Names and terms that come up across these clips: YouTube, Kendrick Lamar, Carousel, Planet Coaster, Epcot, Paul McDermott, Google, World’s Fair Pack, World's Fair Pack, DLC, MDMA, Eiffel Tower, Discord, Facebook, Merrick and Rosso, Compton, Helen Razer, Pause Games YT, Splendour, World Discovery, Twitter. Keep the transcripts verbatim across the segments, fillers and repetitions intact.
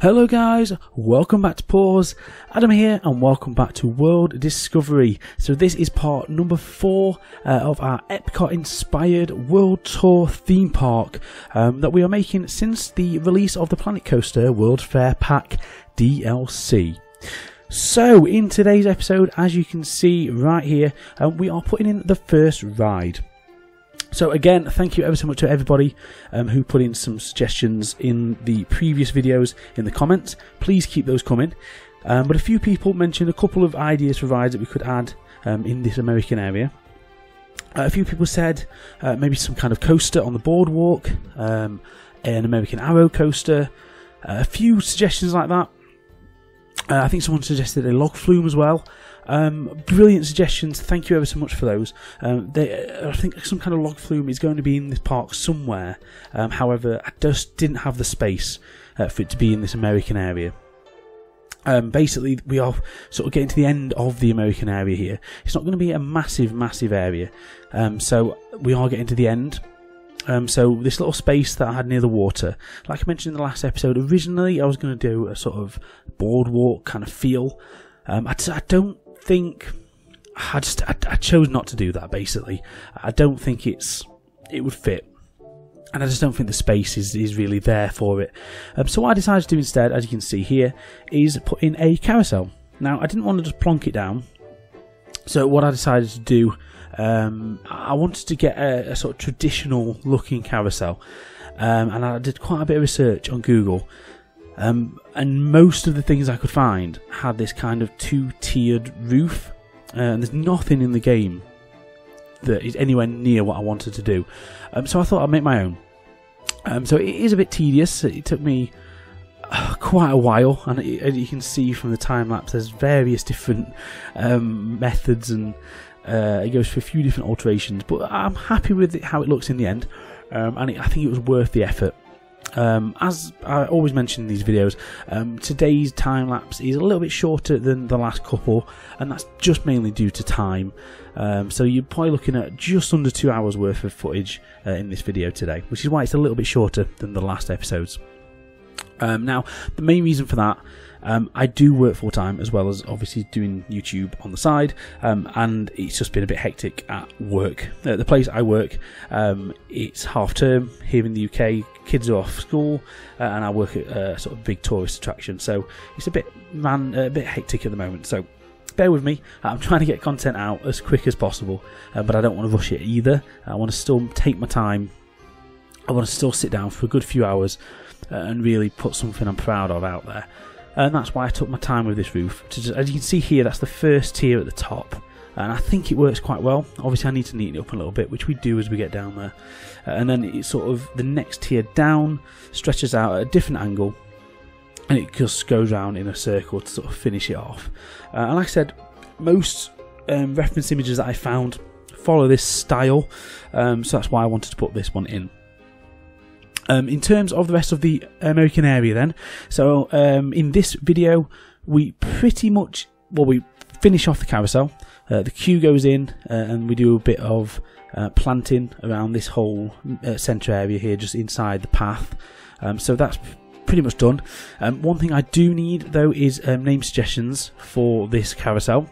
Hello guys, welcome back to Pause. Adam here and welcome back to World Discovery. So this is part number four uh, of our Epcot inspired World Tour theme park um, that we are making since the release of the Planet Coaster World's Fair Pack D L C. So in today's episode, as you can see right here, um, we are putting in the first ride. So again, thank you ever so much to everybody um, who put in some suggestions in the previous videos in the comments. Please keep those coming. Um, but a few people mentioned a couple of ideas for rides that we could add um, in this American area. Uh, a few people said uh, maybe some kind of coaster on the boardwalk, um, an American Arrow coaster, uh, a few suggestions like that. Uh, I think someone suggested a log flume as well. Um, brilliant suggestions, thank you ever so much for those. Um, they, I think some kind of log flume is going to be in this park somewhere. Um, however, I just didn't have the space uh, for it to be in this American area. Um, basically, we are sort of getting to the end of the American area here. It's not going to be a massive, massive area. Um, so we are getting to the end. Um, so this little space that I had near the water, like I mentioned in the last episode, originally I was going to do a sort of boardwalk kind of feel. Um, I, I don't think, I just I, I chose not to do that basically. I don't think it's it would fit, and I just don't think the space is, is really there for it. Um, so what I decided to do instead, as you can see here, is put in a carousel. Now I didn't want to just plonk it down, so what I decided to do, Um, I wanted to get a, a sort of traditional looking carousel, um, and I did quite a bit of research on Google, um, and most of the things I could find had this kind of two-tiered roof, uh, and there's nothing in the game that is anywhere near what I wanted to do, um, so I thought I'd make my own. Um, so it is a bit tedious. It took me quite a while, and it, as you can see from the time lapse, there's various different um, methods, and Uh, it goes for a few different alterations, but I'm happy with it, how it looks in the end, um, and it, I think it was worth the effort. Um, as I always mention in these videos, um, today's time lapse is a little bit shorter than the last couple, and that's just mainly due to time. Um, so you're probably looking at just under two hours worth of footage uh, in this video today, which is why it's a little bit shorter than the last episodes. Um, now, the main reason for that, um, I do work full time as well as obviously doing YouTube on the side, um, and it's just been a bit hectic at work. At the place I work, um, it's half term here in the U K, kids are off school, uh, and I work at a sort of big tourist attraction, so it's a bit man, a bit hectic at the moment. So bear with me, I'm trying to get content out as quick as possible, uh, but I don't want to rush it either. I want to still take my time. I want to still sit down for a good few hours uh, and really put something I'm proud of out there. And that's why I took my time with this roof. To just, as you can see here, that's the first tier at the top. And I think it works quite well. Obviously I need to neaten it up a little bit, which we do as we get down there. Uh, and then it's sort of the next tier down, stretches out at a different angle, and it just goes round in a circle to sort of finish it off. Uh, and like I said, most um, reference images that I found follow this style, um, so that's why I wanted to put this one in. Um, in terms of the rest of the American area then, so um, in this video we pretty much, well we finish off the carousel, uh, the queue goes in uh, and we do a bit of uh, planting around this whole uh, centre area here just inside the path, um, so that's pretty much done. Um, one thing I do need though is um, name suggestions for this carousel.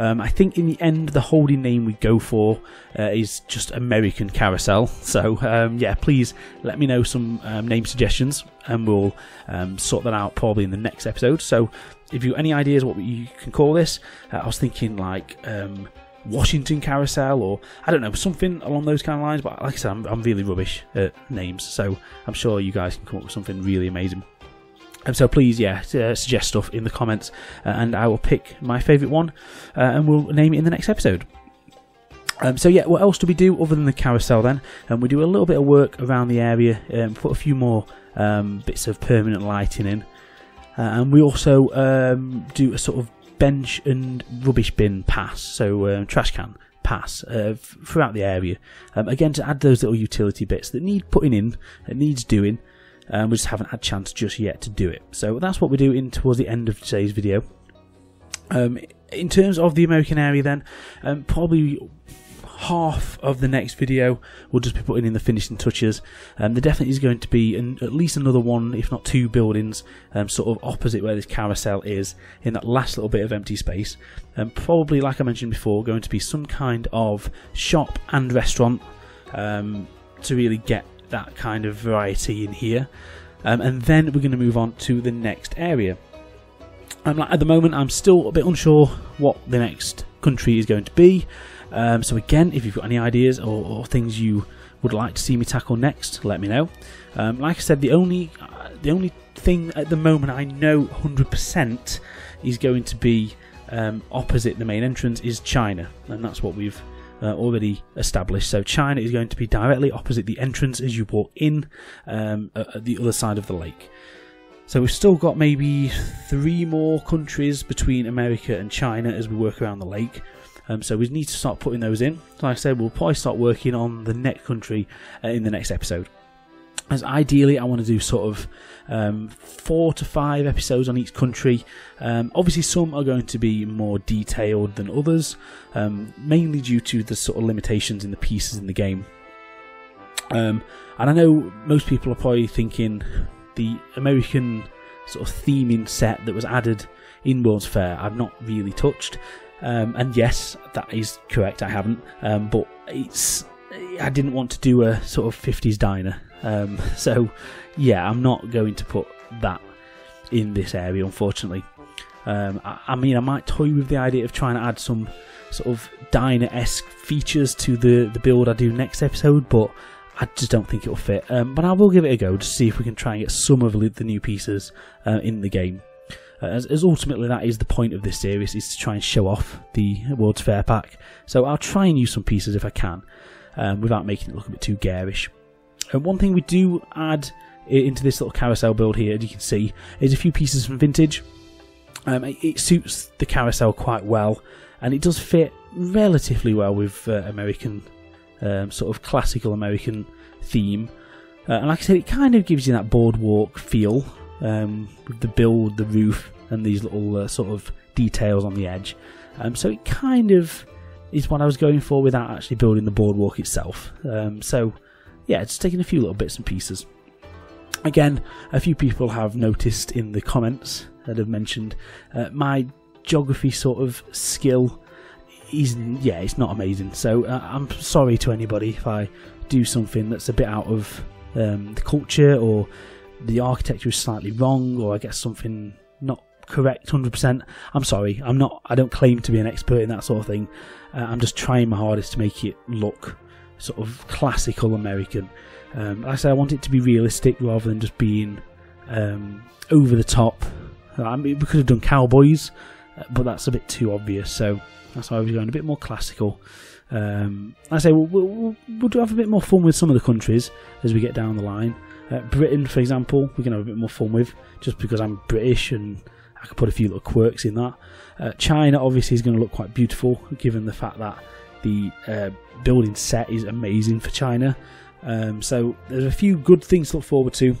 Um, I think in the end the holding name we go for uh, is just American Carousel, so um, yeah, please let me know some um, name suggestions and we'll um, sort that out probably in the next episode. So if you have any ideas what you can call this, uh, I was thinking like um, Washington Carousel, or I don't know, something along those kind of lines, but like I said, I'm, I'm really rubbish at names, so I'm sure you guys can come up with something really amazing. And so please, yeah, uh, suggest stuff in the comments, uh, and I will pick my favourite one, uh, and we'll name it in the next episode. Um, so yeah, what else do we do other than the carousel then? Um, we do a little bit of work around the area, um, put a few more um, bits of permanent lighting in, uh, and we also um, do a sort of bench and rubbish bin pass, so um, trash can pass uh, throughout the area. Um, again, to add those little utility bits that need putting in, that needs doing. Um, we just haven't had a chance just yet to do it. So that's what we do in towards the end of today's video. Um, in terms of the American area then, um, probably half of the next video we'll just be putting in the finishing touches. Um, there definitely is going to be an, at least another one, if not two buildings, um, sort of opposite where this carousel is, in that last little bit of empty space. Um, probably, like I mentioned before, going to be some kind of shop and restaurant um, to really get that kind of variety in here. Um, and then we're going to move on to the next area. I'm like, at the moment I'm still a bit unsure what the next country is going to be, um, so again, if you've got any ideas or, or things you would like to see me tackle next, let me know. Um, like I said, the only uh, the only thing at the moment I know one hundred percent is going to be um, opposite the main entrance is China, and that's what we've Uh, already established. So China is going to be directly opposite the entrance as you walk in, um, at the other side of the lake. So we've still got maybe three more countries between America and China as we work around the lake, um, so we need to start putting those in. Like I said, we'll probably start working on the next country uh, in the next episode, as ideally I want to do sort of um, four to five episodes on each country. Um, obviously some are going to be more detailed than others, um, mainly due to the sort of limitations in the pieces in the game. Um, and I know most people are probably thinking the American sort of theming set that was added in World's Fair I've not really touched, um, and yes, that is correct, I haven't, um, but it's I didn't want to do a sort of fifties diner. Um, so yeah, I'm not going to put that in this area, unfortunately. Um, I, I mean, I might toy with the idea of trying to add some sort of diner-esque features to the, the build I do next episode, but I just don't think it'll fit. Um, but I will give it a go to see if we can try and get some of the new pieces uh, in the game. Uh, as, as ultimately that is the point of this series, is to try and show off the World's Fair Pack. So I'll try and use some pieces if I can, um, without making it look a bit too garish. And one thing we do add into this little carousel build here, as you can see, is a few pieces from vintage. Um, it, it suits the carousel quite well, and it does fit relatively well with uh, American, um, sort of classical American theme. Uh, and like I said, it kind of gives you that boardwalk feel, um, with the build, the roof, and these little uh, sort of details on the edge. Um, so it kind of is what I was going for without actually building the boardwalk itself. Um, so... yeah, just taking a few little bits and pieces. Again, a few people have noticed in the comments that have mentioned uh, my geography sort of skill is, yeah, it's not amazing. So uh, I'm sorry to anybody if I do something that's a bit out of um, the culture, or the architecture is slightly wrong, or I get something not correct one hundred percent. I'm sorry, I'm not, I don't claim to be an expert in that sort of thing. Uh, I'm just trying my hardest to make it look sort of classical American. Um, like I said, I want it to be realistic rather than just being um, over the top. I mean, we could have done cowboys, but that's a bit too obvious, so that's why we're going a bit more classical. Um, like I say, we'll, we'll, we'll have a bit more fun with some of the countries as we get down the line. Uh, Britain, for example, we're going to have a bit more fun with, just because I'm British and I could put a few little quirks in that. Uh, China obviously is going to look quite beautiful, given the fact that the uh, building set is amazing for China, um, so there's a few good things to look forward to,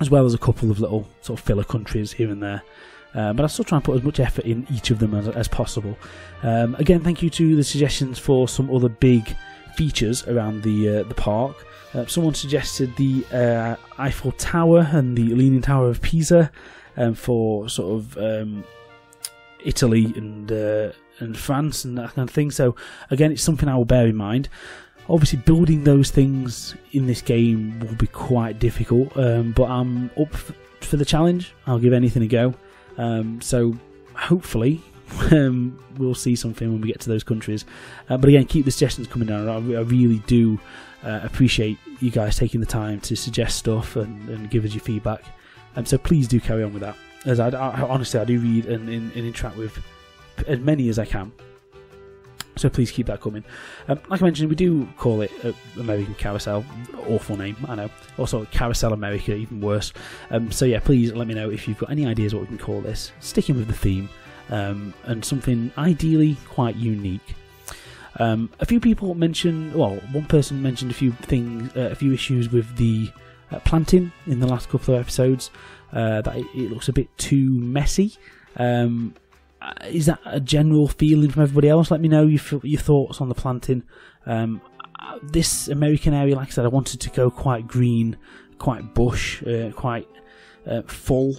as well as a couple of little sort of filler countries here and there. Uh, but I still try and put as much effort in each of them as, as possible. Um, again, thank you to the suggestions for some other big features around the uh, the park. Uh, someone suggested the uh, Eiffel Tower and the Leaning Tower of Pisa, um, for sort of um, Italy and. Uh, and France and that kind of thing. So again, it's something I will bear in mind. Obviously building those things in this game will be quite difficult, um, but I'm up for the challenge. I'll give anything a go, um, so hopefully um, we'll see something when we get to those countries. Uh, but again, keep the suggestions coming down. I, I really do uh, appreciate you guys taking the time to suggest stuff and, and give us your feedback, and um, so please do carry on with that, as I, I honestly I do read and, and, and interact with as many as I can, so please keep that coming. Um, like I mentioned, we do call it uh, American Carousel, awful name, I know, also Carousel America, even worse. Um, so yeah, please let me know if you've got any ideas what we can call this, sticking with the theme, um, and something ideally quite unique. Um, a few people mentioned, well, one person mentioned a few things, uh, a few issues with the uh, planting in the last couple of episodes, uh, that it, it looks a bit too messy. Um, Is that a general feeling from everybody else? Let me know your, your thoughts on the planting Um, this American area, like I said, I wanted to go quite green, quite bush, uh, quite uh, full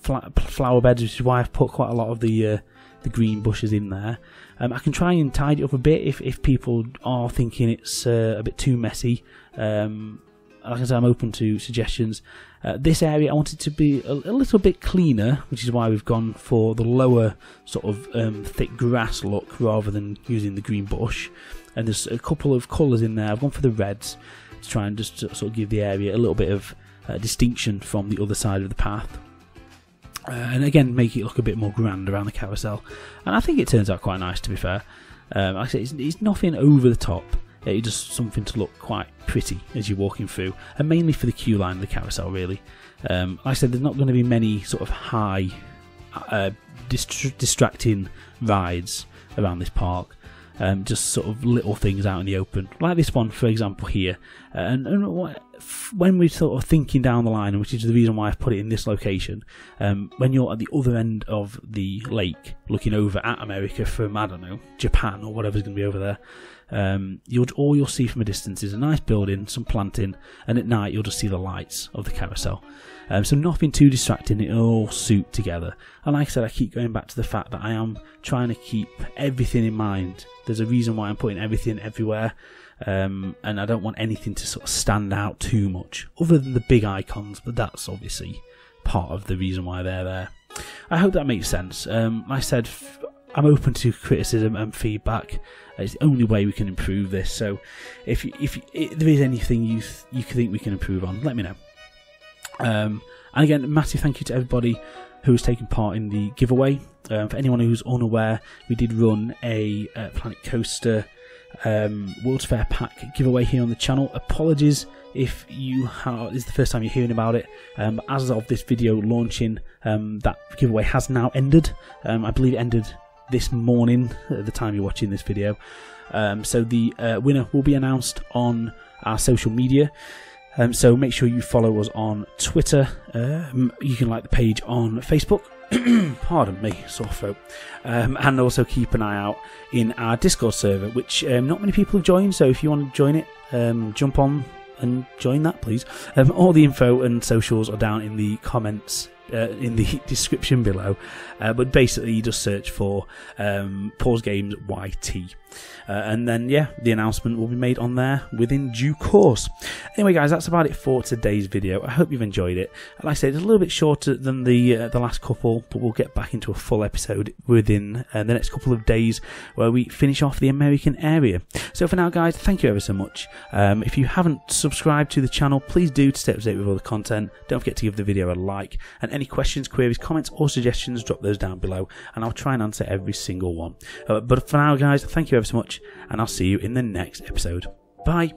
flower beds, which is why I've put quite a lot of the uh, the green bushes in there. Um, I can try and tidy it up a bit if, if people are thinking it's uh, a bit too messy. Um, like I said, I'm open to suggestions. Uh, this area I wanted to be a, a little bit cleaner, which is why we've gone for the lower sort of um, thick grass look rather than using the green bush. And there's a couple of colours in there. I've gone for the reds to try and just sort of give the area a little bit of uh, distinction from the other side of the path. Uh, and again, make it look a bit more grand around the carousel. And I think it turns out quite nice, to be fair. Um, like I said, it's, it's nothing over the top. It's just something to look quite pretty as you're walking through, and mainly for the queue line of the carousel, really. Um, like I said, there's not going to be many sort of high, uh, dist distracting rides around this park. Um, just sort of little things out in the open, like this one, for example, here. Uh, and and what, when we're sort of thinking down the line, which is the reason why I've put it in this location, um, when you're at the other end of the lake, looking over at America from, I don't know, Japan or whatever's going to be over there, um, you'll, all you'll see from a distance is a nice building, some planting, and at night you'll just see the lights of the carousel. Um, so nothing too distracting, it'll all suit together. And like I said, I keep going back to the fact that I am trying to keep everything in mind. There's a reason why I'm putting everything everywhere, um, and I don't want anything to sort of stand out too much, other than the big icons, but that's obviously part of the reason why they're there. I hope that makes sense. Um, like I said, I'm open to criticism and feedback. It's the only way we can improve this, so if, you, if, you, if there is anything you, th you think we can improve on, let me know. Um, and again, massive thank you to everybody who has taken part in the giveaway. Um, for anyone who's unaware, we did run a uh, Planet Coaster um, World's Fair Pack giveaway here on the channel. Apologies if you ha this is the first time you're hearing about it. Um, as of this video launching, um, that giveaway has now ended. Um, I believe it ended this morning at the time you're watching this video. Um, so the uh, winner will be announced on our social media. Um, so make sure you follow us on Twitter. Um, you can like the page on Facebook. Pardon me, sore throat. Um, and also keep an eye out in our Discord server, which um, not many people have joined. So if you want to join it, um, jump on and join that, please. Um, all the info and socials are down in the comments, uh, in the description below. Uh, but basically, you just search for um, Pause Games Y T. Uh, and then, yeah, the announcement will be made on there within due course. Anyway, guys, that's about it for today's video. I hope you've enjoyed it. Like I said, it's a little bit shorter than the uh, the last couple, but we'll get back into a full episode within uh, the next couple of days where we finish off the American area. So for now, guys, thank you ever so much. Um, if you haven't subscribed to the channel, please do to stay up to date with all the content. Don't forget to give the video a like. And any questions, queries, comments, or suggestions, drop those down below, and I'll try and answer every single one. Uh, but for now, guys, thank you ever so much, and I'll see you in the next episode. Bye.